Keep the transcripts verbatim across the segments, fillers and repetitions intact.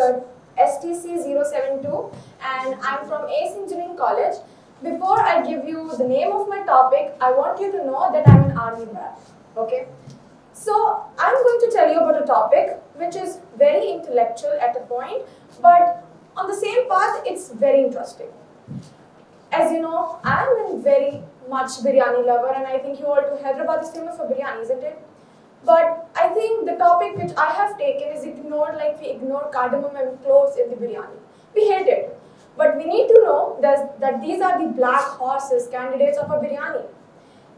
here S T C zero seven two and I'm from ACE Engineering College. Before I give you the name of my topic, I want you to know that I'm an army brat. Okay? So I'm going to tell you about a topic which is very intellectual at a point, but on the same path it's very interesting. As you know, I'm a very much biryani lover, and I think you all do Hyderabad is famous for biryani, isn't it? But I think the topic which I have taken is ignored like we ignore cardamom and cloves in the biryani. We hate it. But we need to know that, that these are the black horses, candidates of a biryani.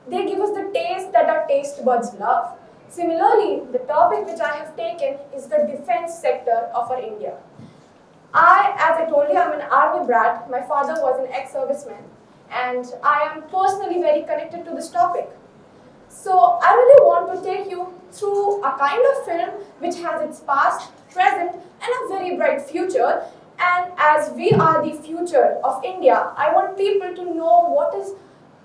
They give us the taste that our taste buds love. Similarly, the topic which I have taken is the defense sector of our India. I, as I told you, I'm an army brat. My father was an ex-serviceman. And I am personally very connected to this topic. So I really want to take you through a kind of film which has its past, present, and a very bright future. And as we are the future of India, I want people to know what is,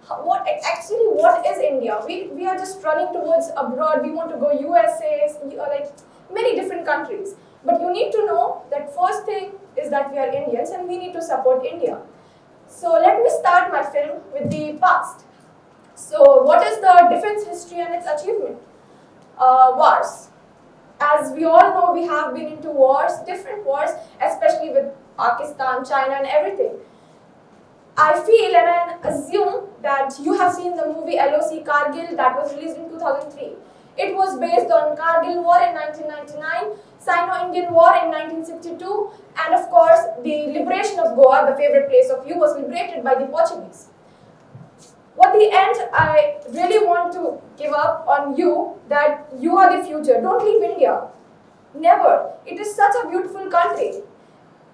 what actually what is India. We, we are just running towards abroad. We want to go U S A, like many different countries. But you need to know that first thing is that we are Indians and we need to support India. So let me start my film with the past. So what is the defense history and its achievement? Uh, wars. As we all know, we have been into wars, different wars, especially with Pakistan, China and everything. I feel and I assume that you have seen the movie L O C Kargil that was released in two thousand three. It was based on Kargil War in nineteen ninety-nine, Sino-Indian War in nineteen sixty-two, and of course the liberation of Goa, the favorite place of you, was liberated by the Portuguese. At the end, I really want to give up on you that you are the future. Don't leave India. Never. It is such a beautiful country.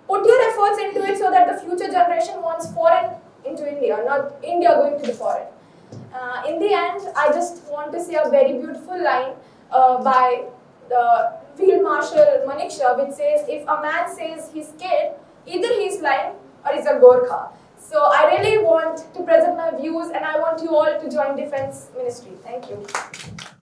Put your efforts into it so that the future generation wants foreign into India, not India going to the foreign. Uh, in the end, I just want to say a very beautiful line uh, by the Field Marshal Maniksha, which says, if a man says he's scared, either he's lying or he's a Gorkha. So I really want to present my views and I want you all to join Defense Ministry. Thank you.